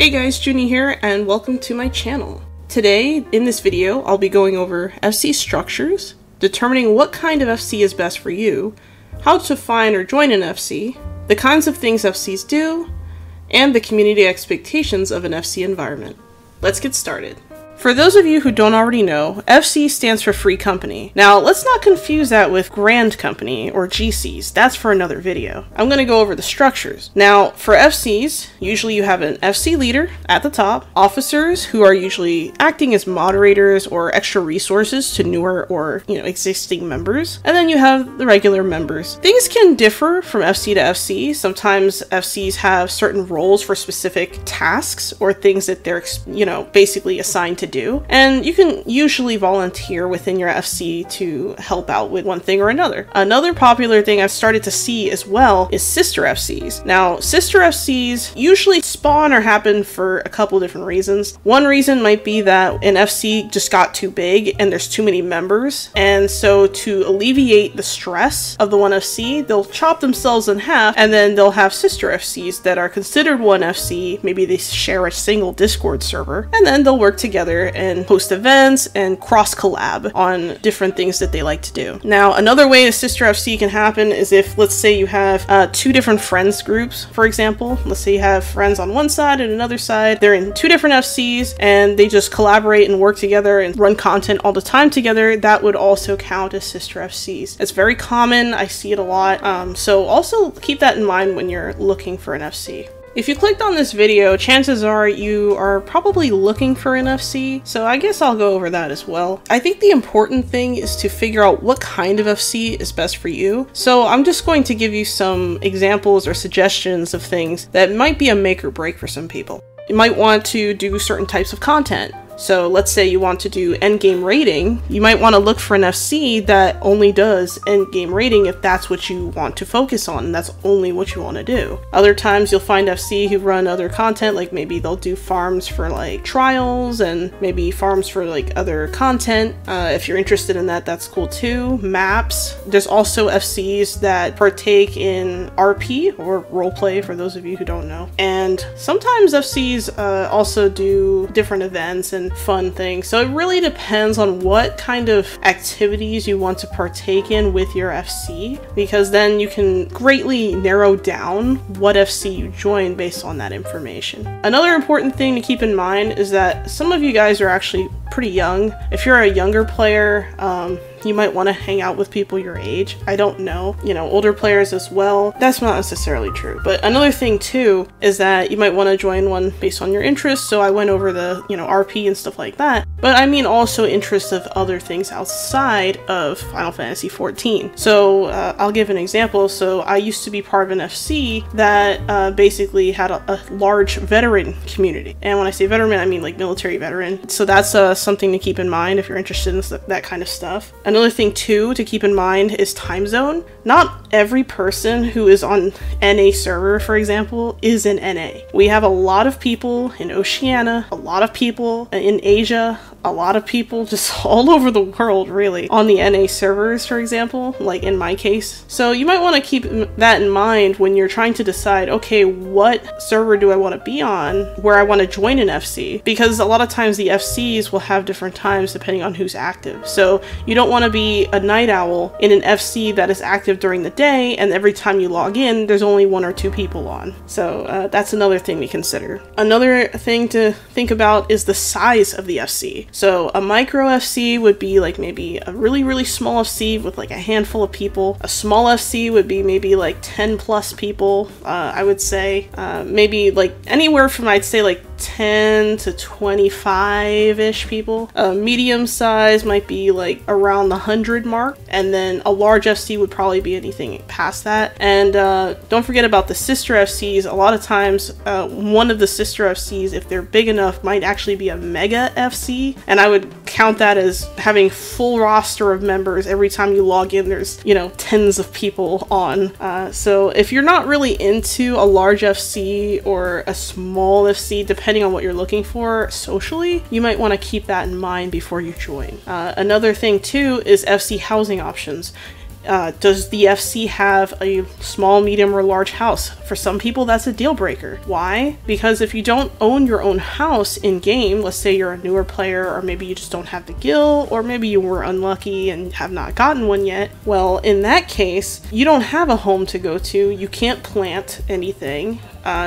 Hey guys, Juni here, and welcome to my channel. Today, in this video, I'll be going over FC structures, determining what kind of FC is best for you, how to find or join an FC, the kinds of things FCs do, and the community expectations of an FC environment. Let's get started. For those of you who don't already know, FC stands for Free Company. Now, let's not confuse that with Grand Company or GCs. That's for another video. I'm gonna go over the structures. Now, for FCs, usually you have an FC leader at the top, officers who are usually acting as moderators or extra resources to newer or, existing members, and then you have the regular members. Things can differ from FC to FC. Sometimes FCs have certain roles for specific tasks or things that they're, basically assigned to do, and you can usually volunteer within your FC to help out with one thing or another. Another popular thing I've started to see as well is sister FCs. Now, sister FCs usually spawn or happen for a couple different reasons. One reason might be that an FC just got too big and there's too many members, and so to alleviate the stress of the one FC, they'll chop themselves in half and then they'll have sister FCs that are considered one FC. Maybe they share a single Discord server, and then they'll work together and host events and cross collab on different things that they like to do. Now, another way a sister FC can happen is if, let's say, you have two different friends groups, for example. Let's say you have friends on one side and another side. They're in two different FCs and they just collaborate and work together and run content all the time together. That would also count as sister FCs. It's very common. I see it a lot. So also keep that in mind when you're looking for an FC. If you clicked on this video, chances are you are probably looking for an FC, so I guess I'll go over that as well. I think the important thing is to figure out what kind of FC is best for you, so I'm just going to give you some examples or suggestions of things that might be a make or break for some people. You might want to do certain types of content. So let's say you want to do endgame rating, you might want to look for an FC that only does endgame rating if that's what you want to focus on and that's only what you want to do. Other times you'll find FC who run other content, like maybe they'll do farms for like trials and maybe farms for like other content. If you're interested in that, that's cool too. Maps. There's also FCs that partake in RP or roleplay for those of you who don't know. And sometimes FCs also do different events and fun things. So it really depends on what kind of activities you want to partake in with your FC, because then you can greatly narrow down what FC you join based on that information. Another important thing to keep in mind is that some of you guys are actually pretty young. If you're a younger player, you might want to hang out with people your age. I don't know, older players as well. That's not necessarily true. But another thing too is that you might want to join one based on your interests. So I went over the, RP and stuff like that. But I mean also interests of other things outside of Final Fantasy XIV. So I'll give an example. So I used to be part of an FC that basically had a large veteran community. And when I say veteran, I mean like military veteran. So that's something to keep in mind if you're interested in that kind of stuff. Another thing too to keep in mind is time zone. Not every person who is on NA server, for example, is in NA. We have a lot of people in Oceania, a lot of people in Asia, a lot of people just all over the world really on the NA servers, for example, like in my case. So you might want to keep that in mind when you're trying to decide, okay, what server do I want to be on where I want to join an FC? Because a lot of times the FCs will have different times depending on who's active. So you don't want to be a night owl in an FC that is active during the day and every time you log in there's only one or two people on. So that's another thing to consider. Another thing to think about is the size of the FC. So a micro FC would be like maybe a really small FC with like a handful of people. A small FC would be maybe like 10 plus people, I would say. Maybe like anywhere from, I'd say, like 10 to 25-ish people. A medium size might be like around the 100 mark, and then a large FC would probably be anything past that. And don't forget about the sister FCs. A lot of times one of the sister FCs, if they're big enough, might actually be a mega FC, and I would count that as having full roster of members. Every time you log in there's tens of people on. So if you're not really into a large FC or a small FC, depending on what you're looking for socially, you might want to keep that in mind before you join. Another thing too is FC housing options. Does the FC have a small, medium, or large house? For some people, that's a deal breaker. Why? Because if you don't own your own house in game, let's say you're a newer player, or maybe you just don't have the guild, or maybe you were unlucky and have not gotten one yet. Well, in that case, you don't have a home to go to. You can't plant anything.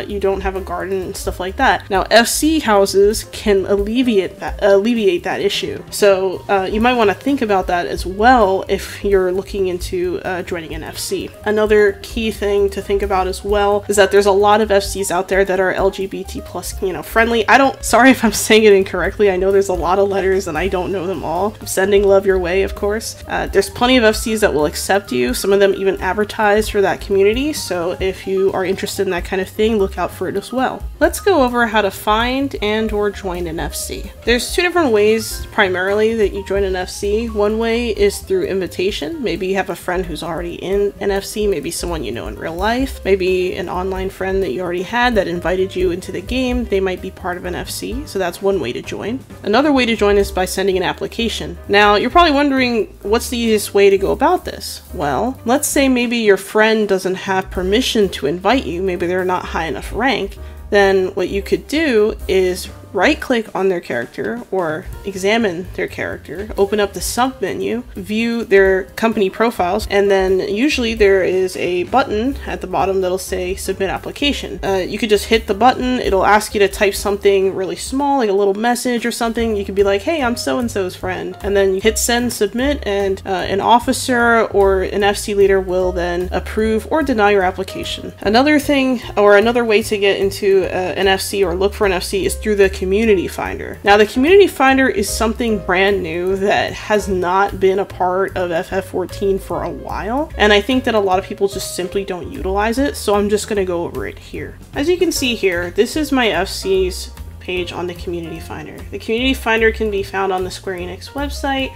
You don't have a garden and stuff like that. Now, FC houses can alleviate that issue. So you might want to think about that as well if you're looking into joining an FC. Another key thing to think about as well is that there's a lot of FCs out there that are LGBT+, you know, friendly. Sorry if I'm saying it incorrectly. I know there's a lot of letters and I don't know them all. I'm sending love your way, of course. There's plenty of FCs that will accept you. Some of them even advertise for that community. So if you are interested in that kind of thing, look out for it as well. Let's go over how to find and or join an FC. There's two different ways primarily that you join an FC. One way is through invitation. Maybe you have a friend who's already in an FC, maybe someone you know in real life, maybe an online friend that you already had that invited you into the game. They might be part of an FC, so that's one way to join. Another way to join is by sending an application. Now, you're probably wondering, what's the easiest way to go about this? Well, let's say maybe your friend doesn't have permission to invite you, maybe they're not high enough rank, then what you could do is right-click on their character or examine their character, open up the sub-menu, view their company profiles, and then usually there is a button at the bottom that'll say submit application. You could just hit the button, it'll ask you to type something really small, like a little message or something. You could be like, hey, I'm so-and-so's friend, and then you hit send, submit, and an officer or an FC leader will then approve or deny your application. Another thing, or another way to get into an FC or look for an FC is through the community finder. Now, the community finder is something brand new that has not been a part of FF14 for a while, and I think that a lot of people just simply don't utilize it, so I'm just going to go over it here. As you can see here, this is my FC's page on the community finder. The community finder can be found on the Square Enix website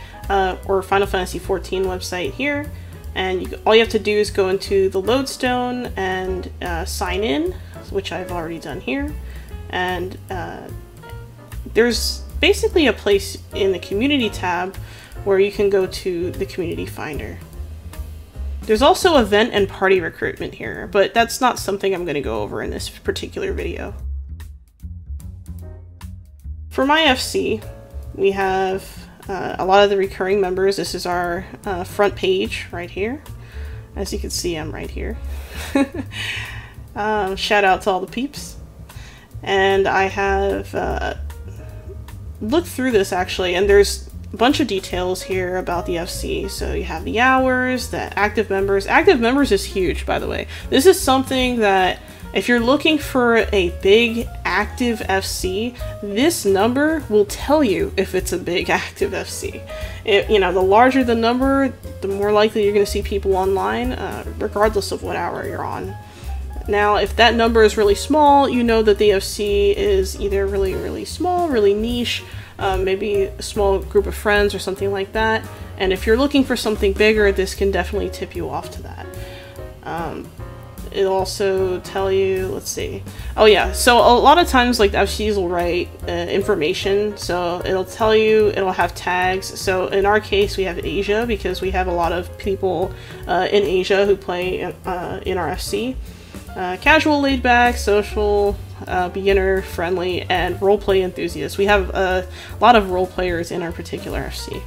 or Final Fantasy XIV website here, and all you have to do is go into the Lodestone and sign in, which I've already done here, and there's basically a place in the community tab where you can go to the community finder. There's also event and party recruitment here, but that's not something I'm going to go over in this particular video. For my FC, we have a lot of the recurring members. This is our front page right here. As you can see, I'm right here. Shout out to all the peeps. And I have looked through this actually, and there's a bunch of details here about the FC. So you have the hours, the active members. Active members is huge, by the way. This is something that if you're looking for a big active FC, this number will tell you if it's a big active FC. You know, the larger the number, the more likely you're going to see people online, regardless of what hour you're on. Now, if that number is really small, you know that the FC is either really, really small, really niche, maybe a small group of friends or something like that. And if you're looking for something bigger, this can definitely tip you off to that. It'll also tell you, let's see. Oh yeah, so a lot of times like the FCs will write information, so it'll tell you, it'll have tags. So in our case, we have Asia because we have a lot of people in Asia who play in our FC. Casual, laid back, social, beginner, friendly, and roleplay enthusiast. We have a lot of role players in our particular FC.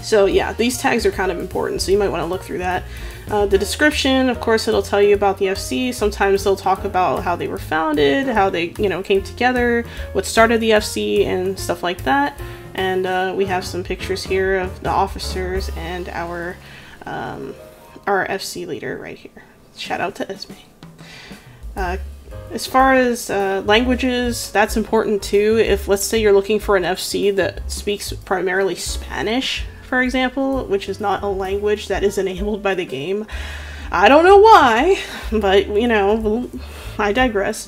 So yeah, these tags are kind of important, so you might want to look through that. The description, of course, it'll tell you about the FC. Sometimes they'll talk about how they were founded, how they, you know, came together, what started the FC, and stuff like that. And we have some pictures here of the officers and our FC leader right here. Shout out to Esme. As far as languages, that's important too. If, let's say, you're looking for an FC that speaks primarily Spanish, for example, which is not a language that is enabled by the game. I don't know why, but, you know, I digress.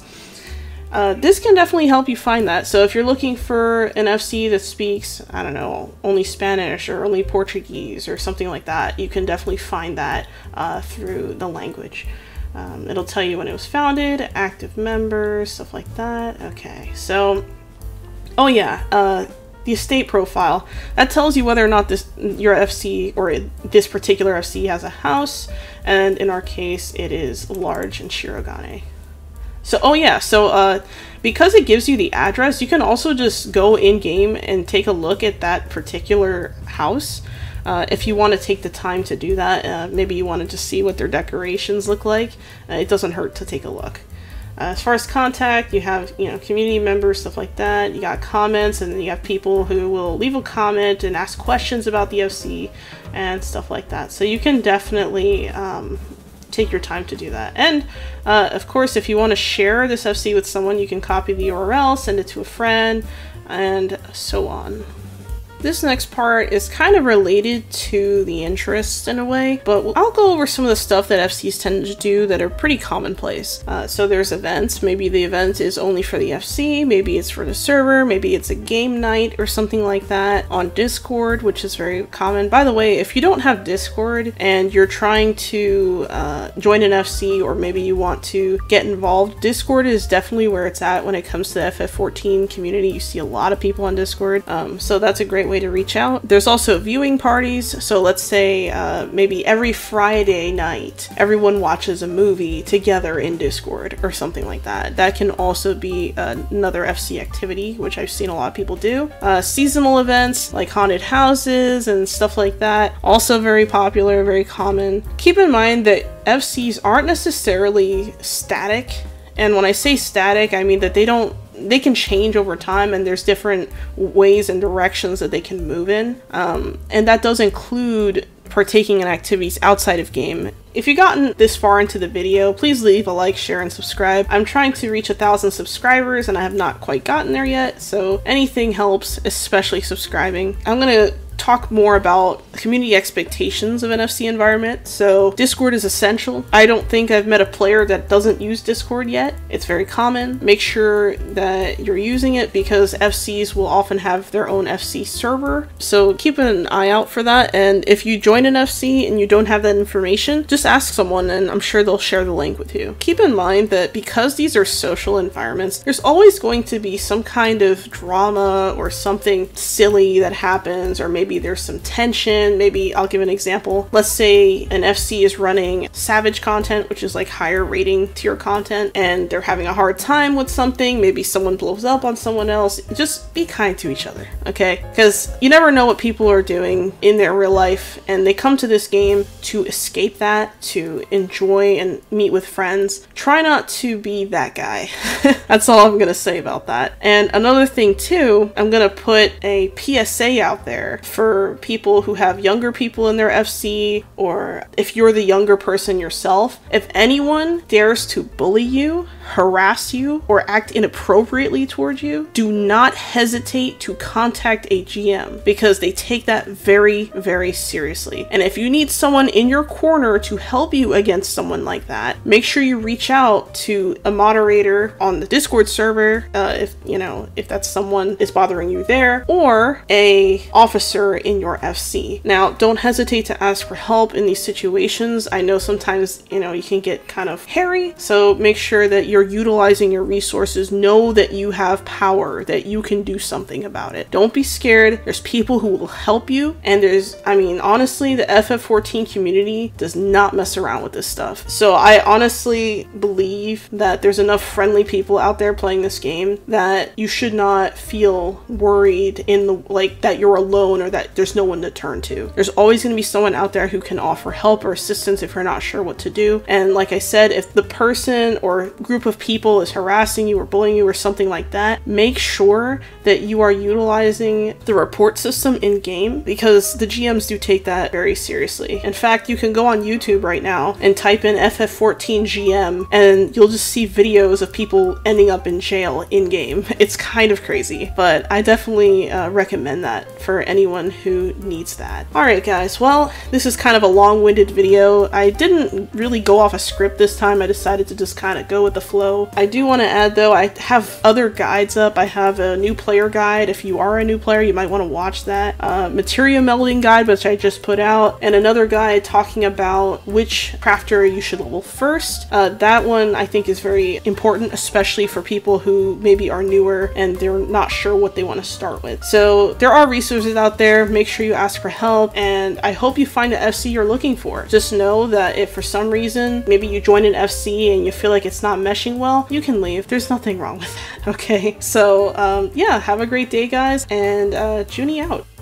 This can definitely help you find that. So if you're looking for an FC that speaks, I don't know, only Spanish or only Portuguese or something like that, you can definitely find that through the language. It'll tell you when it was founded, active members, stuff like that. Okay, so, oh yeah, the estate profile. That tells you whether or not your FC or this particular FC has a house, and in our case it is large in Shirogane. So, oh yeah, so because it gives you the address, you can also just go in-game and take a look at that particular house. If you want to take the time to do that, maybe you want to just see what their decorations look like. It doesn't hurt to take a look. As far as contact, you have, you know, community members, stuff like that. You got comments, and then you have people who will leave a comment and ask questions about the FC and stuff like that. So you can definitely take your time to do that. And of course, if you want to share this FC with someone, you can copy the URL, send it to a friend, and so on. This next part is kind of related to the interest in a way, but I'll go over some of the stuff that FCs tend to do that are pretty commonplace. So there's events. Maybe the event is only for the FC, maybe it's for the server, maybe it's a game night or something like that on Discord, which is very common. By the way, if you don't have Discord and you're trying to join an FC, or maybe you want to get involved, Discord is definitely where it's at when it comes to the FF14 community. You see a lot of people on Discord, so that's a great way to reach out. There's also viewing parties. So let's say maybe every Friday night everyone watches a movie together in Discord or something like that. That can also be another FC activity, which I've seen a lot of people do. Seasonal events like haunted houses and stuff like that, also very popular, very common. Keep in mind that FCs aren't necessarily static, and when I say static, I mean that they can change over time, and there's different ways and directions that they can move in. And that does include partaking in activities outside of game. If you've gotten this far into the video, please leave a like, share, and subscribe. I'm trying to reach 1,000 subscribers, and I have not quite gotten there yet, so anything helps, especially subscribing. I'm gonna talk more about community expectations of an FC environment. So Discord is essential. I don't think I've met a player that doesn't use Discord yet. It's very common. Make sure that you're using it, because FCs will often have their own FC server. So keep an eye out for that. And if you join an FC and you don't have that information, just ask someone and I'm sure they'll share the link with you. Keep in mind that because these are social environments, there's always going to be some kind of drama or something silly that happens, or maybe there's some tension. Maybe I'll give an example. Let's say an FC is running savage content, which is like higher rating tier content, and they're having a hard time with something. Maybe someone blows up on someone else. Just be kind to each other, okay? Because you never know what people are doing in their real life, and they come to this game to escape that, to enjoy and meet with friends. Try not to be that guy. That's all I'm gonna say about that. And another thing too, I'm gonna put a PSA out there for people who have younger people in their FC, or if you're the younger person yourself. If anyone dares to bully you, harass you, or act inappropriately towards you, do not hesitate to contact a GM, because they take that very, very seriously. And if you need someone in your corner to help you against someone like that, make sure you reach out to a moderator on the Discord server, if that someone is bothering you there, or a officer in your FC. Now, don't hesitate to ask for help in these situations. I know sometimes, you can get kind of hairy, so make sure that you're utilizing your resources. Know that you have power, that you can do something about it. Don't be scared. There's people who will help you, and there's, honestly, the FF14 community does not mess around with this stuff. So I honestly believe that there's enough friendly people out there playing this game that you should not feel worried that you're alone, or that there's no one to turn to. There's always going to be someone out there who can offer help or assistance if you're not sure what to do. And like I said, if the person or group of people is harassing you or bullying you or something like that, make sure that you are utilizing the report system in game, because the GMs do take that very seriously. In fact, you can go on YouTube right now and type in FF14 GM and you'll just see videos of people ending up in jail in game. It's kind of crazy, but I definitely recommend that for anyone anyone who needs that. Alright guys, well, this is kind of a long-winded video. I didn't really go off a script this time. I decided to just kind of go with the flow. I do want to add though, I have other guides up. I have a new player guide. If you are a new player, you might want to watch that. Materia melding guide, which I just put out, and another guide talking about which crafter you should level first. That one I think is very important, especially for people who maybe are newer and they're not sure what they want to start with. So there are resources out there. Make sure you ask for help, and I hope you find the FC you're looking for. Just know that if for some reason maybe you join an FC and you feel like it's not meshing well, you can leave. There's nothing wrong with that, okay? So yeah, have a great day guys, and Juni out.